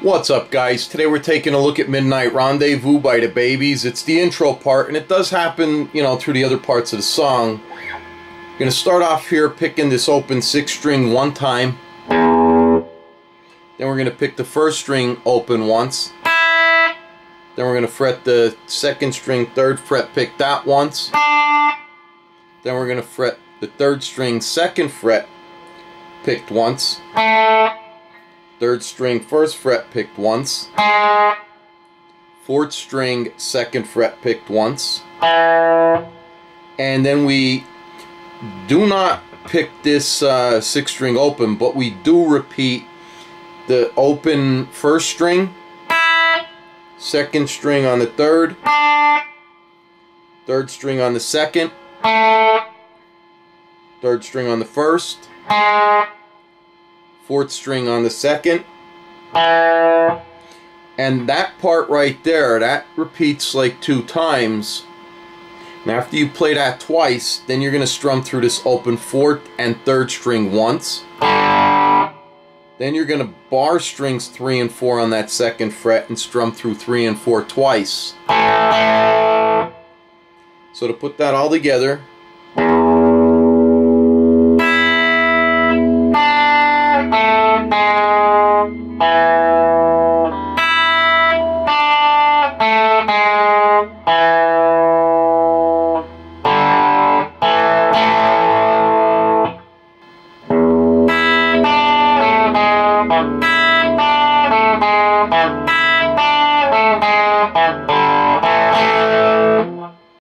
What's up, guys? Today we're taking a look at Midnight Rendezvous by The Baby's. It's the intro part, and it does happen, you know, through the other parts of the song. I'm going to start off here picking this open sixth string one time. Then we're going to pick the first string open once. Then we're going to fret the second string third fret, pick that once. Then we're going to fret the third string second fret, picked once. Third string, first fret, picked once. Fourth string, second fret, picked once. And then we do not pick this sixth string open, but we do repeat the open first string, second string on the third, third string on the second, third string on the first, fourth string on the second, and that part right there, that repeats like two times. And after you play that twice, then you're going to strum through this open fourth and third string once. Then you're going to bar strings 3 and 4 on that second fret and strum through 3 and 4 twice. So to put that all together,